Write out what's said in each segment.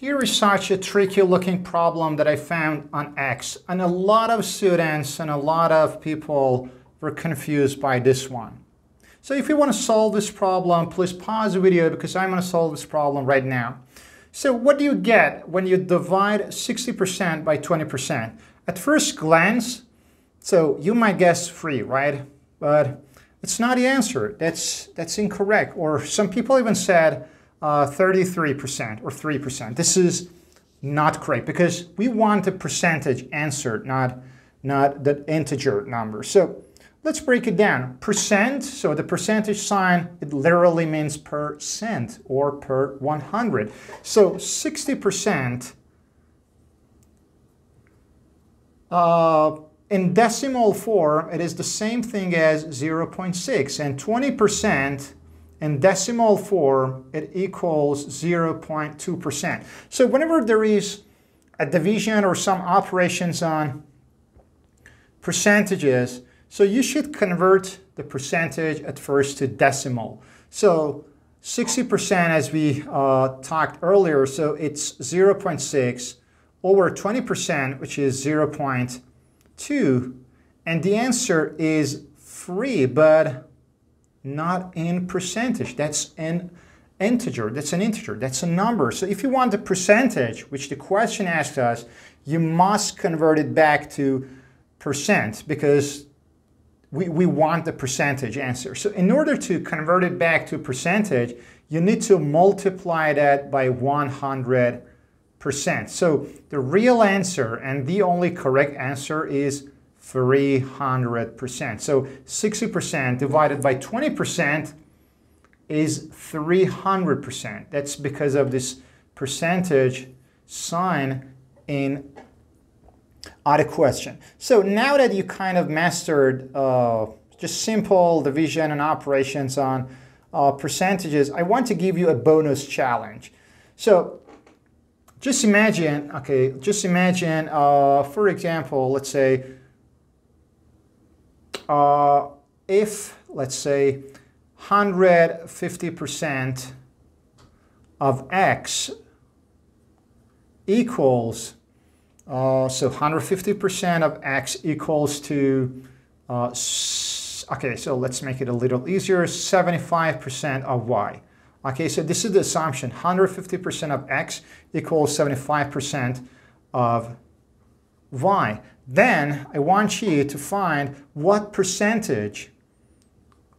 Here is such a tricky looking problem that I found on X, and a lot of students and a lot of people were confused by this one. So if you want to solve this problem, please pause the video because I'm going to solve this problem right now. So what do you get when you divide 60% by 20%? At first glance, so you might guess 3, right? But it's not the answer. That's incorrect. Or some people even said 33% or 3%. This is not correct because we want the percentage answered, not the integer number. So let's break it down. Percent, so the percentage sign, it literally means percent or per 100. So 60% in decimal form, it is the same thing as 0.6, and 20% in decimal form, it equals 0.2%. So whenever there is a division or some operations on percentages, so you should convert the percentage at first to decimal. So 60%, as we talked earlier, so it's 0.6 over 20%, which is 0.2. And the answer is 3, but not in percentage. That's an integer. That's an integer. That's a number. So if you want the percentage, which the question asked us, you must convert it back to percent because we want the percentage answer. So in order to convert it back to percentage, you need to multiply that by 100%. So the real answer and the only correct answer is 300%. So 60% divided by 20% is 300%. That's because of this percentage sign in out of question. So now that you kind of mastered just simple division and operations on percentages, I want to give you a bonus challenge. So just imagine, okay, just imagine, for example, let's say, if, let's say, 150% of X equals so 150% of X equals to, okay, so let's make it a little easier, 75% of Y. Okay, so this is the assumption, 150% of X equals 75% of Y. Then I want you to find what percentage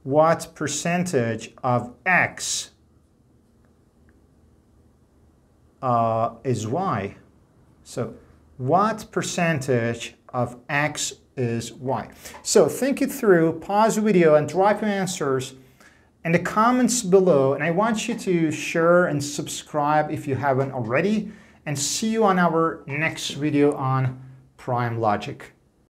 of X is Y. So what percentage of X is Y? So think it through, pause the video and drop your answers in the comments below. And I want you to share and subscribe if you haven't already. And see you on our next video on Prime Logic.